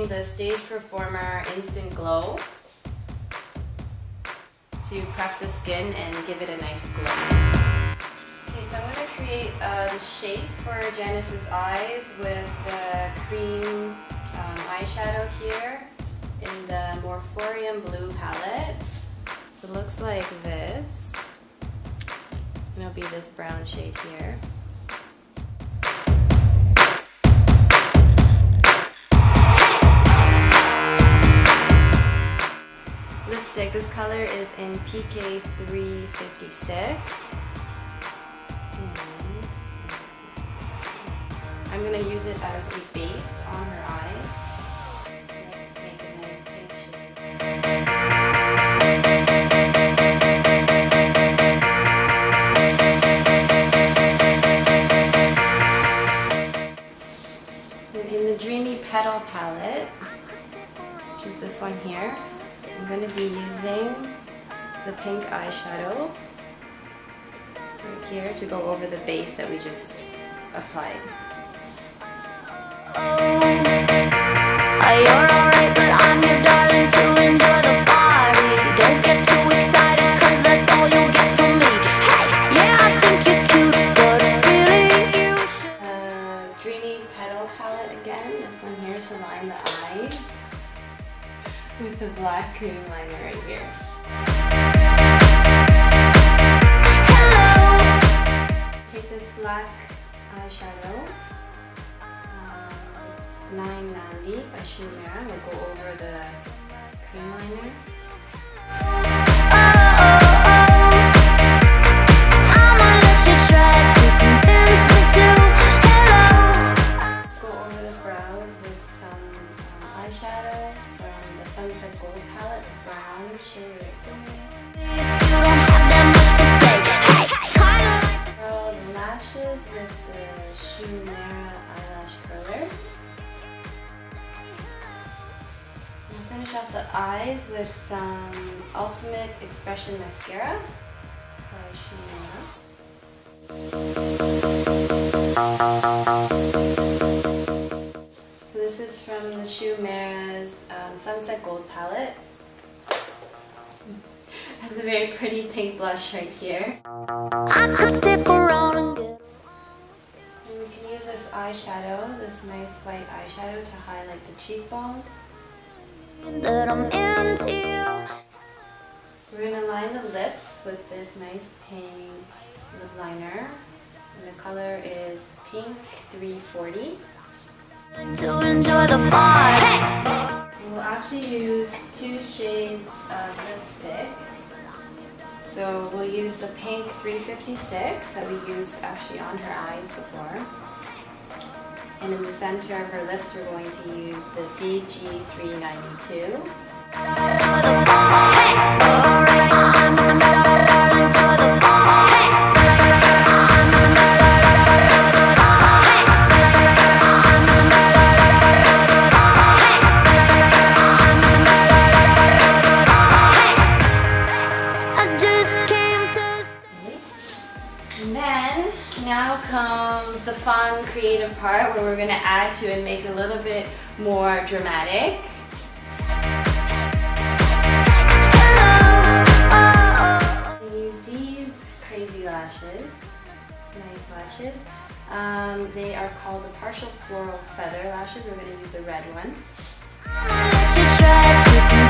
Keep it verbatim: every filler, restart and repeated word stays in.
using the Stage Performer Instant Glow to prep the skin and give it a nice glow. Okay, so I'm going to create uh, the shape for Janice's eyes with the cream um, eyeshadow here in the Morphorium Blue palette. So it looks like this. And it'll be this brown shade here. Lipstick, this color is in P K three fifty-six. And I'm going to use it as a base on her eyes. In the Dreamy Petal palette, which is this one here, I'm going to be using the pink eyeshadow right here to go over the base that we just applied. With the black cream liner right here. Take this black eyeshadow, um, nine ninety by Shu Uemura. We'll go over the cream liner. Let's go over the brows with some um, eyeshadow. Sunset Gold Palette, brown shade right there. Curl the lashes with the Shu Uemura eyelash curler. I'll finish off the eyes with some Ultimate Expression Mascara by Shu Uemura. So this is from the Shu Uemura's Um, Sunset Gold Palette. Has a very pretty pink blush right here. I could stick around and get... And we can use this eyeshadow, this nice white eyeshadow, to highlight the cheekbone. That I'm into you. We're going to line the lips with this nice pink lip liner. And the color is Pink three forty. To enjoy the bar. Hey! We'll actually use two shades of lipstick. So we'll use the pink three fifty-six that we used actually on her eyes before. And in the center of her lips, we're going to use the B G three ninety-two. Now comes the fun, creative part where we're going to add to and make it a little bit more dramatic. Use these crazy lashes, nice lashes. Um, they are called the partial floral feather lashes. We're going to use the red ones.